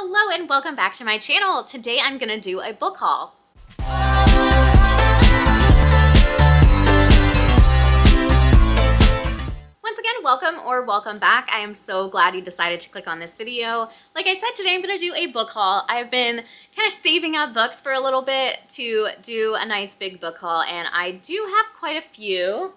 Hello and welcome back to my channel. Today I'm gonna do a book haul. Once again, welcome or welcome back. I am so glad you decided to click on this video. Like I said, today I'm gonna do a book haul. I've been kind of saving up books for a little bit to do a nice big book haul, and I do have quite a few.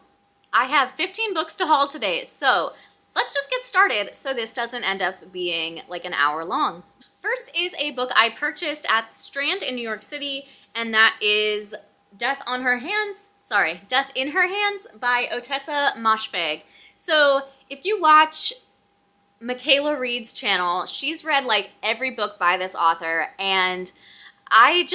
I have 15 books to haul today, so let's just get started so this doesn't end up being like an hour long. First is a book I purchased at Strand in New York City, and that is Death in Her Hands by Otessa Moshfegh. So if you watch Michaela Reed's channel, she's read like every book by this author, and I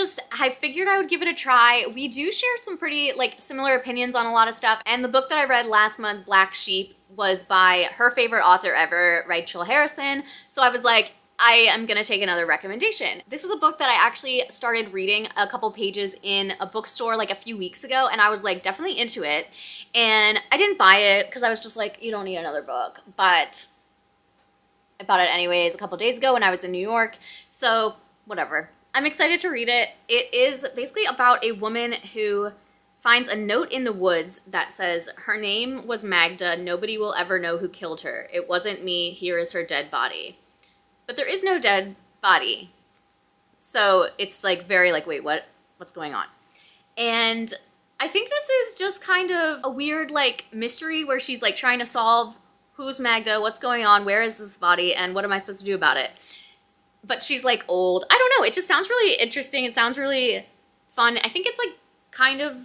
figured I would give it a try. We do share some pretty like similar opinions on a lot of stuff, and the book that I read last month, Black Sheep, was by her favorite author ever, Rachel Harrison. So I was like, I am gonna take another recommendation. This was a book that I actually started reading a couple pages in a bookstore like a few weeks ago, and I was like definitely into it. And I didn't buy it because I was just like, you don't need another book, but I bought it anyways a couple days ago when I was in New York, so whatever. I'm excited to read it. It is basically about a woman who finds a note in the woods that says, "Her name was Magda. Nobody will ever know who killed her. It wasn't me. Here is her dead body." But there is no dead body. So it's like very like, wait, what's going on? And I think this is just kind of a weird like mystery where she's like trying to solve who's Magda, what's going on, where is this body, and what am I supposed to do about it? But she's like old. I don't know. It just sounds really interesting. It sounds really fun. I think it's like kind of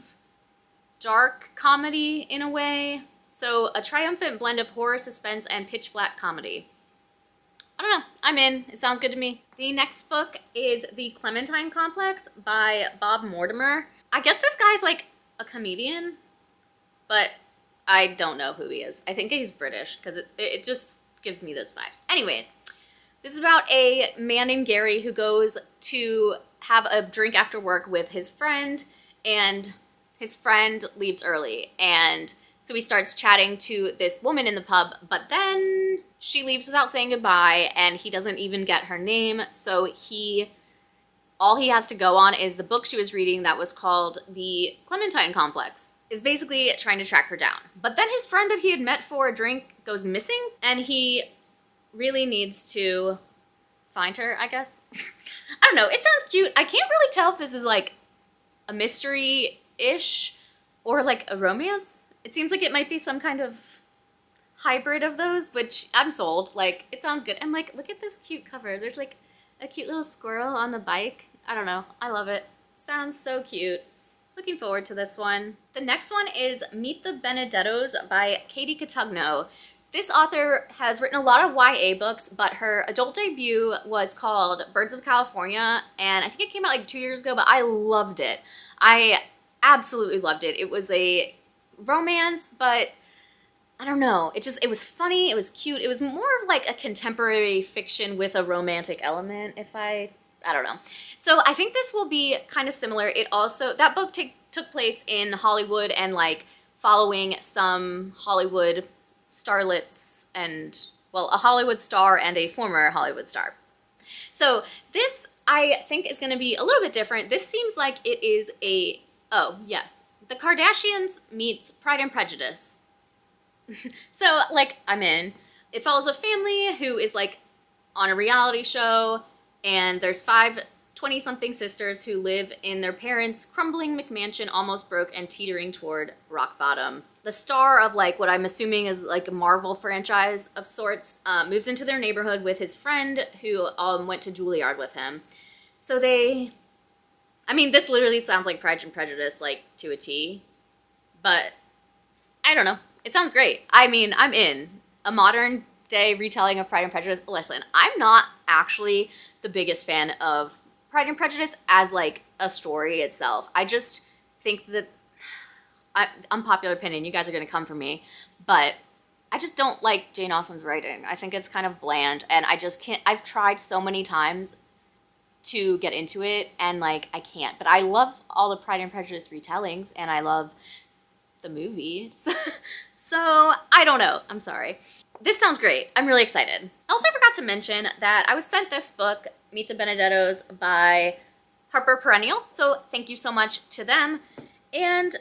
dark comedy in a way. So a triumphant blend of horror, suspense, and pitch black comedy. I don't know. I'm in. It sounds good to me. The next book is The Clementine Complex by Bob Mortimer. I guess this guy's like a comedian, but I don't know who he is. I think he's British because it just gives me those vibes. Anyways. This is about a man named Gary who goes to have a drink after work with his friend, and his friend leaves early. And so he starts chatting to this woman in the pub, but then she leaves without saying goodbye, and he doesn't even get her name. So all he has to go on is the book she was reading that was called The Clementine Complex, is basically trying to track her down. But then his friend that he had met for a drink goes missing, and he really needs to find her, I guess. I don't know, it sounds cute. I can't really tell if this is like a mystery-ish or like a romance. It seems like it might be some kind of hybrid of those, which I'm sold. Like, it sounds good. And like, look at this cute cover. There's like a cute little squirrel on the bike. I don't know, I love it. Sounds so cute. Looking forward to this one. The next one is Meet the Benedettos by Katie Katugno. This author has written a lot of YA books, but her adult debut was called Birds of California, and I think it came out like 2 years ago, but I loved it. I absolutely loved it. It was a romance, but I don't know. It was funny, it was cute. It was more of like a contemporary fiction with a romantic element, if I don't know. So I think this will be kind of similar. That book took place in Hollywood and like following some Hollywood starlets and, well, a Hollywood star and a former Hollywood star. So this, I think, is going to be a little bit different. This seems like it is The Kardashians meets Pride and Prejudice. So, like, I'm in. It follows a family who is, like, on a reality show, and there's 5 20-something sisters who live in their parents' crumbling McMansion, almost broke and teetering toward rock bottom. The star of like what I'm assuming is like a Marvel franchise of sorts moves into their neighborhood with his friend who went to Juilliard with him. So I mean, this literally sounds like Pride and Prejudice, like to a T, but I don't know. It sounds great. I mean, I'm in. A modern day retelling of Pride and Prejudice. Listen, I'm not actually the biggest fan of Pride and Prejudice as like a story itself. I just think that, unpopular opinion, you guys are gonna come for me, but I just don't like Jane Austen's writing. I think it's kind of bland, and I just can't. I've tried so many times to get into it, and like I can't. But I love all the Pride and Prejudice retellings, and I love the movie. So I don't know, I'm sorry. This sounds great, I'm really excited. I also forgot to mention that I was sent this book Meet the Benedettos by Harper Perennial, so thank you so much to them. And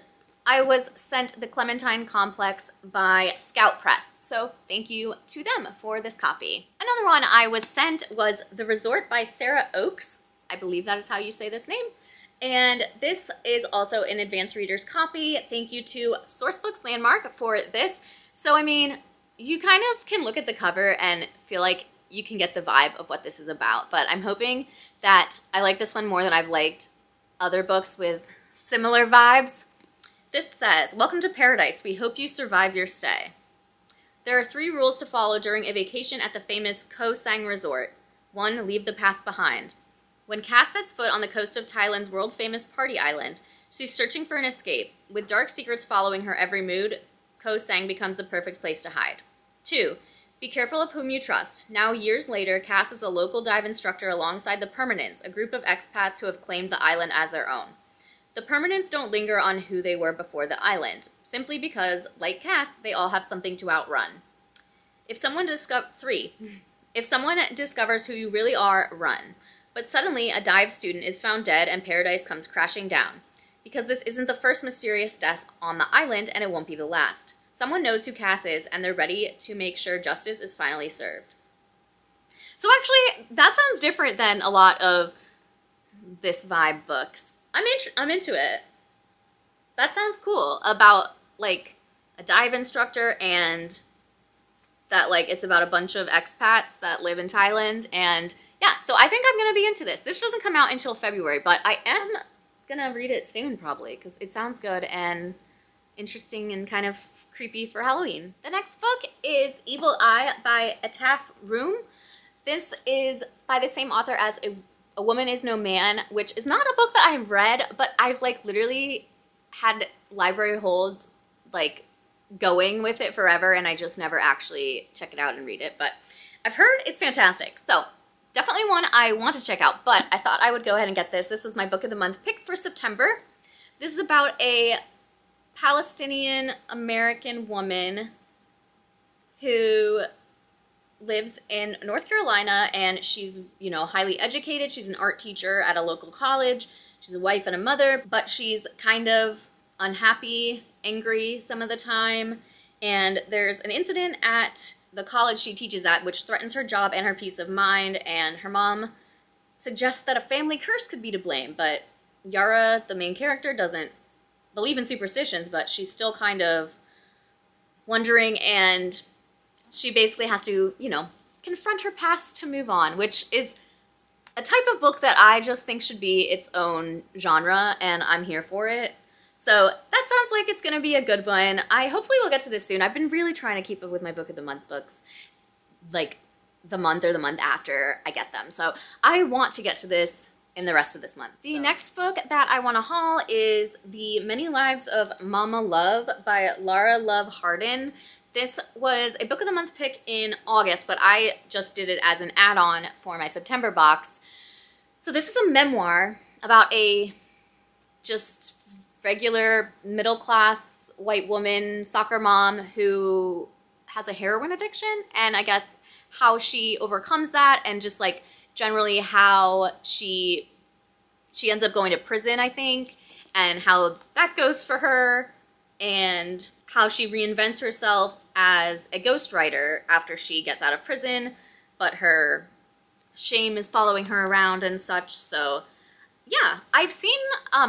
I was sent The Clementine Complex by Scout Press, so thank you to them for this copy. Another one I was sent was The Resort by Sarah Oakes. I believe that is how you say this name. And this is also an advanced reader's copy. Thank you to Sourcebooks Landmark for this. So, I mean, you kind of can look at the cover and feel like you can get the vibe of what this is about. But I'm hoping that I like this one more than I've liked other books with similar vibes. This says, "Welcome to paradise. We hope you survive your stay. There are 3 rules to follow during a vacation at the famous Koh Sang Resort. 1, leave the past behind. When Cass sets foot on the coast of Thailand's world-famous Party Island, she's searching for an escape. With dark secrets following her every mood, Koh Sang becomes the perfect place to hide. 2, be careful of whom you trust. Now, years later, Cass is a local dive instructor alongside the Permanents, a group of expats who have claimed the island as their own. The Permanents don't linger on who they were before the island, simply because, like Cass, they all have something to outrun. If someone discovers... 3, if someone discovers who you really are, run. But suddenly, a dive student is found dead and paradise comes crashing down. Because this isn't the first mysterious death on the island, and it won't be the last. Someone knows who Cass is, and they're ready to make sure justice is finally served." So actually, that sounds different than a lot of this vibe books. I'm into it. That sounds cool, about, like, a dive instructor and that, like, it's about a bunch of expats that live in Thailand and... yeah, so I think I'm going to be into this. This doesn't come out until February, but I am going to read it soon probably because it sounds good and interesting and kind of creepy for Halloween. The next book is Evil Eye by Etaf Rum. This is by the same author as A Woman Is No Man, which is not a book that I've read, but I've like literally had library holds like going with it forever and I just never actually check it out and read it, but I've heard it's fantastic. So definitely one I want to check out, but I thought I would go ahead and get this. This was my Book of the Month pick for September. This is about a Palestinian-American woman who lives in North Carolina, and she's, you know, highly educated. She's an art teacher at a local college. She's a wife and a mother, but she's kind of unhappy, angry some of the time, and there's an incident at the college she teaches at, which threatens her job and her peace of mind, and her mom suggests that a family curse could be to blame, but Yara, the main character, doesn't believe in superstitions, but she's still kind of wondering, and she basically has to, you know, confront her past to move on, which is a type of book that I just think should be its own genre, and I'm here for it. So that sounds like it's going to be a good one. I hopefully will get to this soon. I've been really trying to keep up with my Book of the Month books, like the month or the month after I get them. So I want to get to this in the rest of this month. The next book that I want to haul is The Many Lives of Mama Love by Lara Love Hardin. This was a Book of the Month pick in August, but I just did it as an add-on for my September box. So this is a memoir about a just... regular middle-class white woman soccer mom who has a heroin addiction, and I guess how she overcomes that, and just like generally how she ends up going to prison, I think, and how that goes for her, and how she reinvents herself as a ghostwriter after she gets out of prison, but her shame is following her around and such. So yeah, I've seen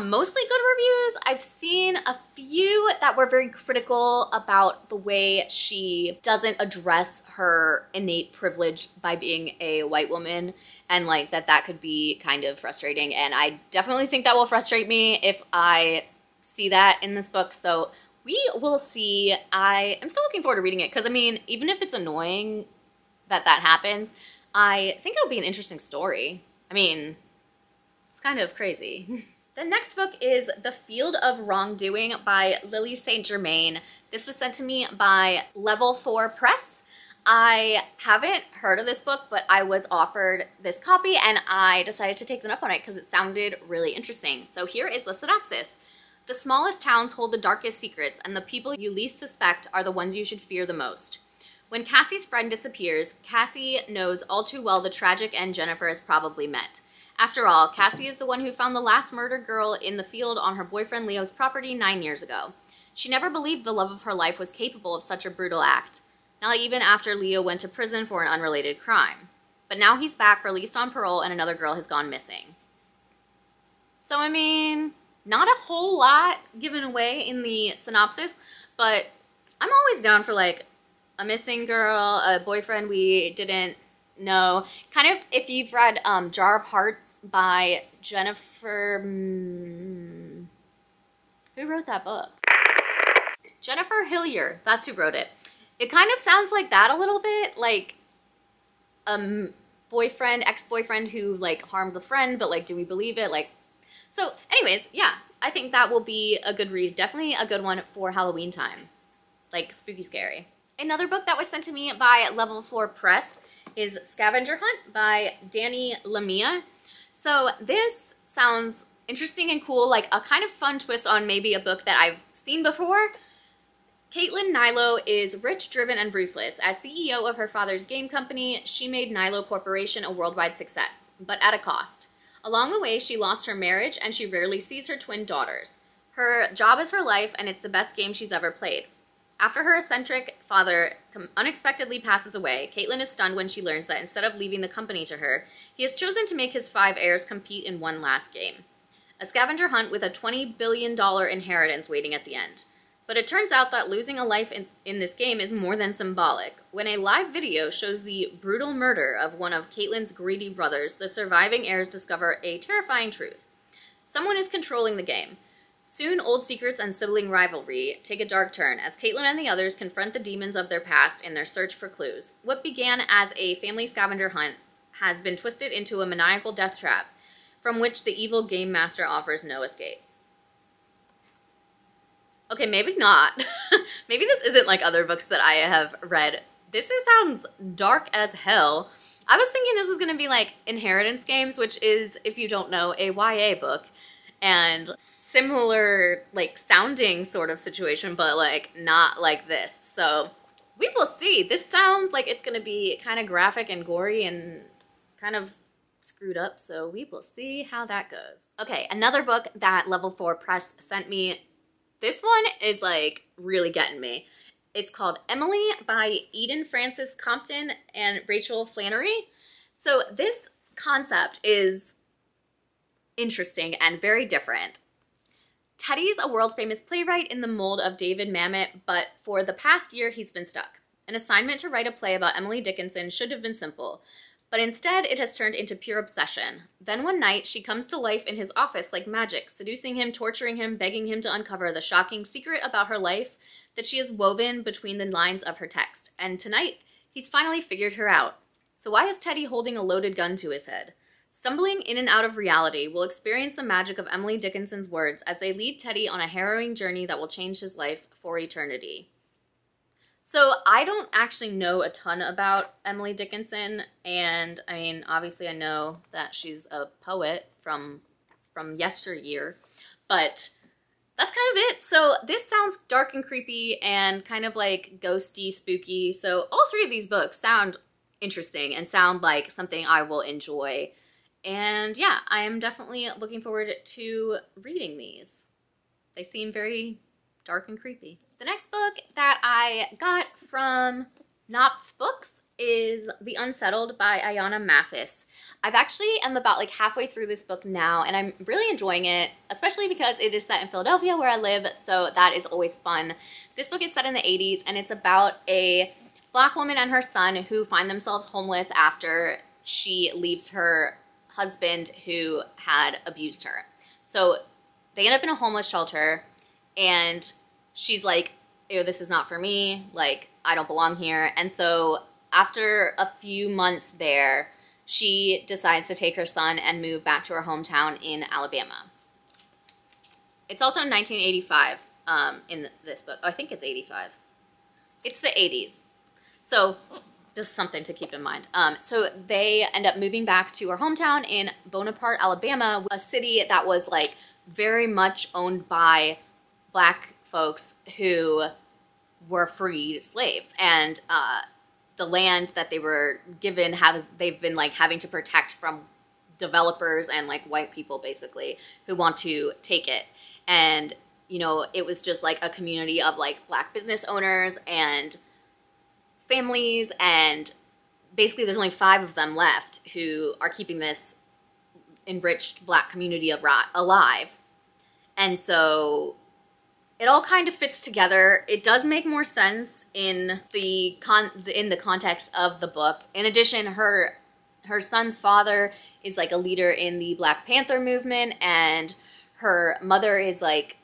mostly good reviews. I've seen a few that were very critical about the way she doesn't address her innate privilege by being a white woman, and like that could be kind of frustrating. And I definitely think that will frustrate me if I see that in this book. So we will see. I am still looking forward to reading it because, I mean, even if it's annoying that happens, I think it'll be an interesting story. I mean... it's kind of crazy. The next book is The Field of Wrongdoing by Lily Saint Germain. This was sent to me by Level 4 Press. I haven't heard of this book, but I was offered this copy and I decided to take them up on it because it sounded really interesting. So here is the synopsis. The smallest towns hold the darkest secrets, and the people you least suspect are the ones you should fear the most. When Cassie's friend disappears, Cassie knows all too well the tragic end Jennifer has probably met. After all, Cassie is the one who found the last murdered girl in the field on her boyfriend Leo's property 9 years ago. She never believed the love of her life was capable of such a brutal act, not even after Leo went to prison for an unrelated crime. But now he's back, released on parole, and another girl has gone missing. So, I mean, not a whole lot given away in the synopsis, but I'm always down for, like, a missing girl, a boyfriend we didn't know. Kind of, if you've read Jar of Hearts by Jennifer... who wrote that book? Jennifer Hillier, that's who wrote it. It kind of sounds like that a little bit, like boyfriend, ex-boyfriend who like harmed the friend, but like do we believe it? Like, so anyways, yeah, I think that will be a good read. Definitely a good one for Halloween time, like spooky scary. Another book that was sent to me by Level 4 Press is Scavenger Hunt by Danny Lemia. So this sounds interesting and cool, like a kind of fun twist on maybe a book that I've seen before. Caitlin Nilo is rich, driven, and ruthless. As CEO of her father's game company, she made Nilo Corporation a worldwide success, but at a cost. Along the way, she lost her marriage, and she rarely sees her twin daughters. Her job is her life, and it's the best game she's ever played. After her eccentric father unexpectedly passes away, Caitlin is stunned when she learns that instead of leaving the company to her, he has chosen to make his 5 heirs compete in one last game. A scavenger hunt with a $20 billion inheritance waiting at the end. But it turns out that losing a life in this game is more than symbolic. When a live video shows the brutal murder of one of Caitlin's greedy brothers, the surviving heirs discover a terrifying truth. Someone is controlling the game. Soon, old secrets and sibling rivalry take a dark turn as Caitlin and the others confront the demons of their past in their search for clues. What began as a family scavenger hunt has been twisted into a maniacal death trap from which the evil game master offers no escape. Okay, maybe not. Maybe this isn't like other books that I have read. This sounds dark as hell. I was thinking this was going to be like Inheritance Games, which is, if you don't know, a YA book. And similar, like, sounding sort of situation, but, like, not like this. So we will see. This sounds like it's going to be kind of graphic and gory and kind of screwed up. So we will see how that goes. Okay, another book that Level 4 Press sent me. This one is like really getting me. It's called Emily by Eden Frances Compton and Rachel Flannery. So this concept is interesting and very different. Teddy's a world-famous playwright in the mold of David Mamet, but for the past year he's been stuck. An assignment to write a play about Emily Dickinson should have been simple, but instead it has turned into pure obsession. Then one night, she comes to life in his office like magic, seducing him, torturing him, begging him to uncover the shocking secret about her life that she has woven between the lines of her text. And tonight, he's finally figured her out. So why is Teddy holding a loaded gun to his head? Stumbling in and out of reality, we'll experience the magic of Emily Dickinson's words as they lead Teddy on a harrowing journey that will change his life for eternity. So I don't actually know a ton about Emily Dickinson, and I mean, obviously I know that she's a poet from yesteryear, but that's kind of it. So this sounds dark and creepy and kind of like ghosty, spooky. So all three of these books sound interesting and sound like something I will enjoy. And yeah, I am definitely looking forward to reading these. They seem very dark and creepy. The next book that I got from Knopf Books is The Unsettled by Ayanna Mathis. I've actually am about like halfway through this book now, and I'm really enjoying it, especially because it is set in Philadelphia where I live, so that is always fun. This book is set in the 80s, and it's about a Black woman and her son who find themselves homeless after she leaves her husband who had abused her. So they end up in a homeless shelter, and she's like, ew, this is not for me. Like, I don't belong here. And so after a few months there, she decides to take her son and move back to her hometown in Alabama. It's also 1985 in this book. Oh, I think it's 85. It's the 80s. So just something to keep in mind. So they end up moving back to her hometown in Bonaparte, Alabama, a city that was like very much owned by Black folks who were freed slaves, and the land that they were given they've been like having to protect from developers and like white people basically who want to take it. And you know, it was just like a community of like black business owners and families, and basically there's only 5 of them left who are keeping this enriched black community alive. And so it all kind of fits together. It does make more sense in the context of the book. In addition, her son's father is like a leader in the Black Panther movement, and her mother is like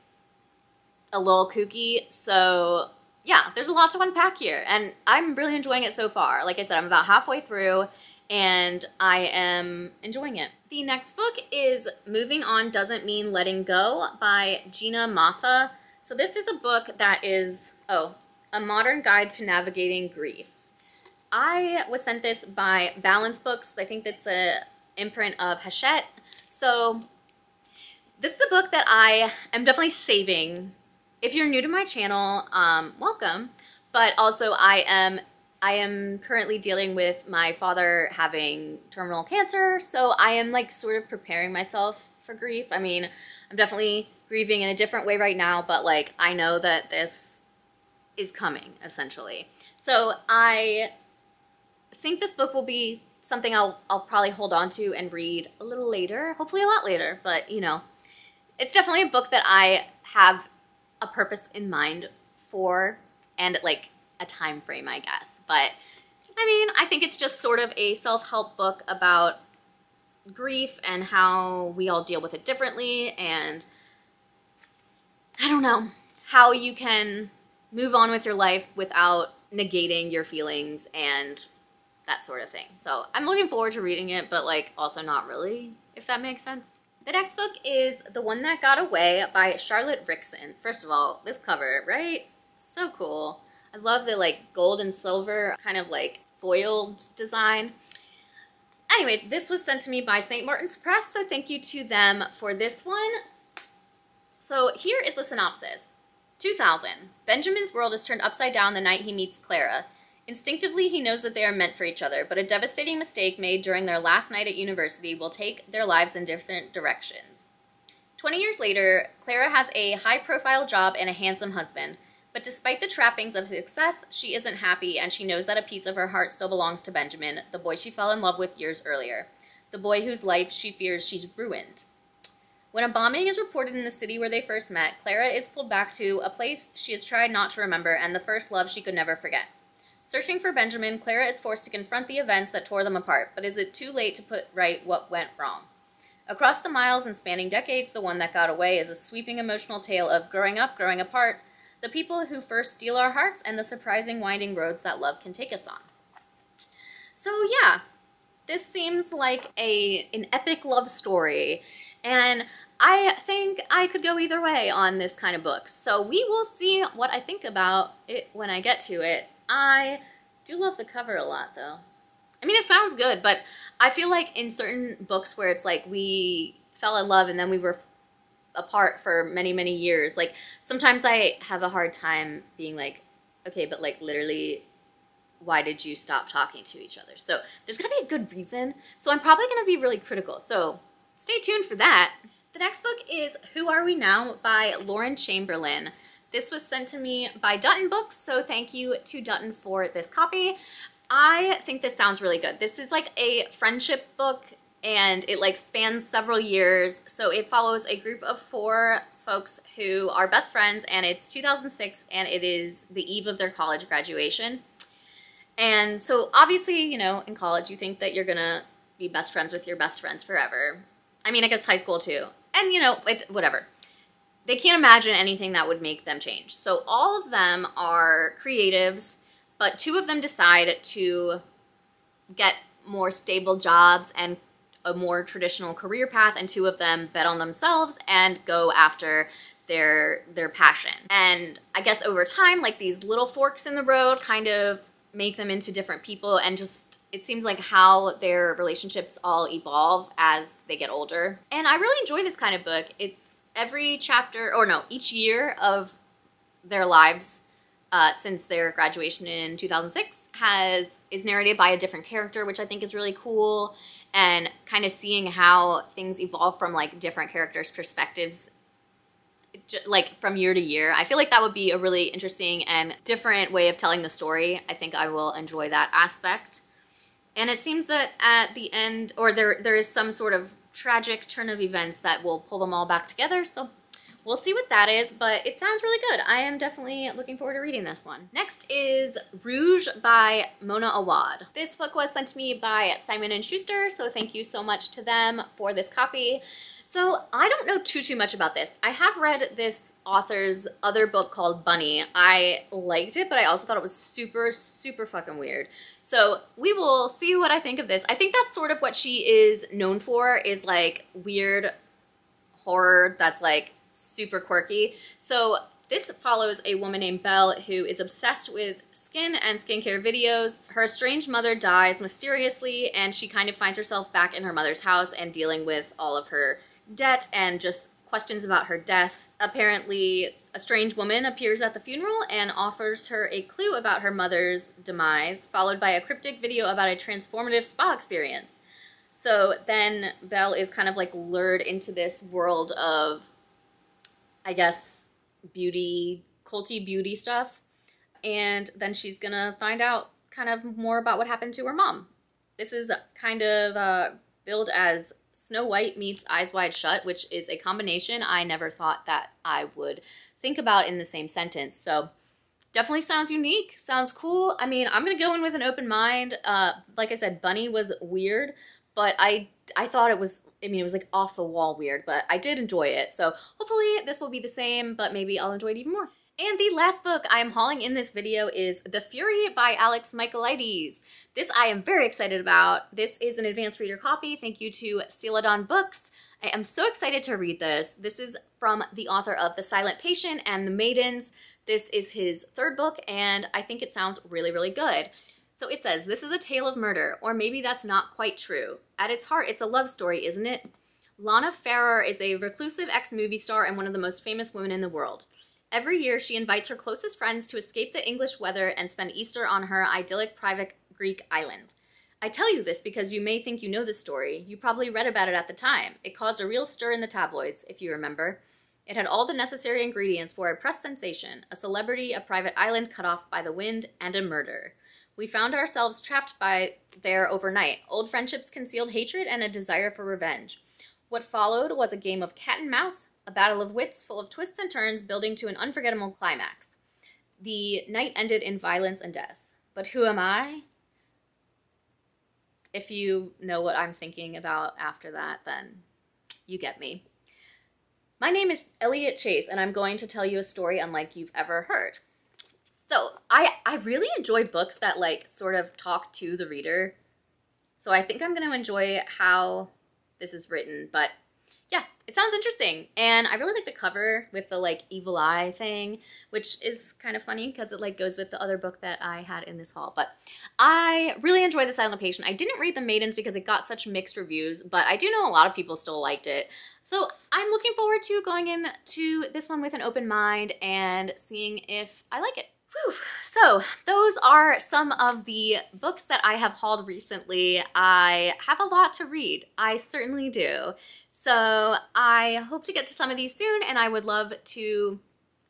a little kooky. So yeah, there's a lot to unpack here, and I'm really enjoying it so far. Like I said, I'm about halfway through and I am enjoying it. The next book is Moving On Doesn't Mean Letting Go by Gina Maffa. So this is a book that is, A Modern Guide to Navigating Grief. I was sent this by Balance Books. I think that's an imprint of Hachette. So this is a book that I am definitely saving. If you're new to my channel, welcome. But also I am currently dealing with my father having terminal cancer, so I am like sort of preparing myself for grief. I mean, I'm definitely grieving in a different way right now, but like I know that this is coming essentially. So I think this book will be something I'll probably hold on to and read a little later, hopefully a lot later, but you know, it's definitely a book that I have a purpose in mind for, and like a time frame, I guess. But I mean, I think it's just sort of a self-help book about grief and how we all deal with it differently, and I don't know, how you can move on with your life without negating your feelings and that sort of thing. So I'm looking forward to reading it, but like also not really, if that makes sense. The next book is The One That Got Away by Charlotte Rixon. First of all, this cover, right? So cool. I love the like gold and silver kind of like foiled design. Anyways, this was sent to me by St. Martin's Press, so thank you to them for this one. So here is the synopsis. 2000. Benjamin's world is turned upside down the night he meets Clara. Instinctively, he knows that they are meant for each other, but a devastating mistake made during their last night at university will take their lives in different directions. 20 years later, Clara has a high-profile job and a handsome husband. But despite the trappings of success, she isn't happy, and she knows that a piece of her heart still belongs to Benjamin, the boy she fell in love with years earlier, the boy whose life she fears she's ruined. When a bombing is reported in the city where they first met, Clara is pulled back to a place she has tried not to remember and the first love she could never forget. Searching for Benjamin, Clara is forced to confront the events that tore them apart, but is it too late to put right what went wrong? Across the miles and spanning decades, The One That Got Away is a sweeping emotional tale of growing up, growing apart, the people who first steal our hearts, and the surprising winding roads that love can take us on. So yeah, this seems like an epic love story, and I think I could go either way on this kind of book. So we will see what I think about it when I get to it. I do love the cover a lot though. I mean, it sounds good, but I feel like in certain books where it's like we fell in love and then we were apart for many, many years. Like sometimes I have a hard time being like, okay, but like literally why did you stop talking to each other? So there's gonna be a good reason. So I'm probably gonna be really critical. So stay tuned for that. The next book is Who Are We Now by Lauren Chamberlain. This was sent to me by Dutton Books, so thank you to Dutton for this copy. I think this sounds really good. This is like a friendship book, and it like spans several years. So it follows a group of 4 folks who are best friends, and it's 2006, and it is the eve of their college graduation. And so obviously, you know, in college, you think that you're gonna be best friends with your best friends forever. I mean, I guess high school too. And you know, whatever. They can't imagine anything that would make them change. So all of them are creatives, but 2 of them decide to get more stable jobs and a more traditional career path, and 2 of them bet on themselves and go after their passion. And I guess over time, like these little forks in the road kind of make them into different people, and just it seems like how their relationships all evolve as they get older. And I really enjoy this kind of book. It's every chapter, or no, each year of their lives since their graduation in 2006 is narrated by a different character, which I think is really cool, and kind of seeing how things evolve from like different characters' perspectives, like from year to year. I feel like that would be a really interesting and different way of telling the story. I think I will enjoy that aspect. And it seems that at the end, or there is some sort of tragic turn of events that will pull them all back together, so we'll see what that is, but it sounds really good. I am definitely looking forward to reading this one. Next is Rouge by Mona Awad. This book was sent to me by Simon & Schuster, so thank you so much to them for this copy. So I don't know too much about this. I have read this author's other book called Bunny. I liked it, but I also thought it was super fucking weird. So we will see what I think of this. I think that's sort of what she is known for, is like weird horror that's like super quirky. So this follows a woman named Belle who is obsessed with skin and skincare videos. Her estranged mother dies mysteriously, and she kind of finds herself back in her mother's house and dealing with all of her debt and just questions about her death. Apparently, a strange woman appears at the funeral and offers her a clue about her mother's demise, followed by a cryptic video about a transformative spa experience. So then Belle is kind of like lured into this world of, I guess, beauty, culty beauty stuff. And then she's gonna find out kind of more about what happened to her mom. This is kind of billed as Snow White meets Eyes Wide Shut, which is a combination I never thought that I would think about in the same sentence. So definitely sounds unique, sounds cool. I mean, I'm gonna go in with an open mind. Like I said, Bunny was weird, but I thought it was, I mean, it was like off the wall weird, but I did enjoy it. So hopefully this will be the same, but maybe I'll enjoy it even more. And the last book I am hauling in this video is The Fury by Alex Michaelides. This I am very excited about. This is an advanced reader copy. Thank you to Celadon Books. I am so excited to read this. This is from the author of The Silent Patient and The Maidens. This is his third book, and I think it sounds really, really good. So it says, this is a tale of murder, or maybe that's not quite true. At its heart, it's a love story, isn't it? Lana Farrar is a reclusive ex-movie star and one of the most famous women in the world. Every year, she invites her closest friends to escape the English weather and spend Easter on her idyllic private Greek island. I tell you this because you may think you know this story. You probably read about it at the time. It caused a real stir in the tabloids, if you remember. It had all the necessary ingredients for a press sensation, a celebrity, a private island cut off by the wind, and a murder. We found ourselves trapped there overnight, old friendships, concealed hatred, and a desire for revenge. What followed was a game of cat and mouse, a battle of wits full of twists and turns, building to an unforgettable climax. The night ended in violence and death. But who am I? If you know what I'm thinking about after that, then you get me. My name is Elliot Chase, and I'm going to tell you a story unlike you've ever heard. So I really enjoy books that like sort of talk to the reader. So I think I'm going to enjoy how this is written, but yeah, it sounds interesting. And I really like the cover with the like evil eye thing, which is kind of funny because it like goes with the other book that I had in this haul. But I really enjoyed The Silent Patient. I didn't read The Maidens because it got such mixed reviews, but I do know a lot of people still liked it. So I'm looking forward to going into this one with an open mind and seeing if I like it. Whew. So those are some of the books that I have hauled recently. I have a lot to read. I certainly do. So I hope to get to some of these soon, and I would love to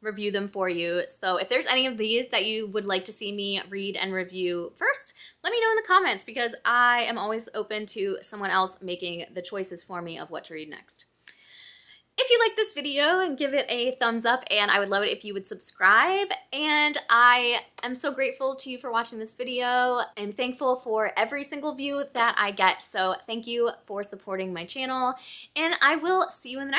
review them for you. So if there's any of these that you would like to see me read and review first, let me know in the comments, because I am always open to someone else making the choices for me of what to read next. If you like this video, give it a thumbs up, and I would love it if you would subscribe. And I am so grateful to you for watching this video. I'm thankful for every single view that I get. So thank you for supporting my channel, and I will see you in the next one.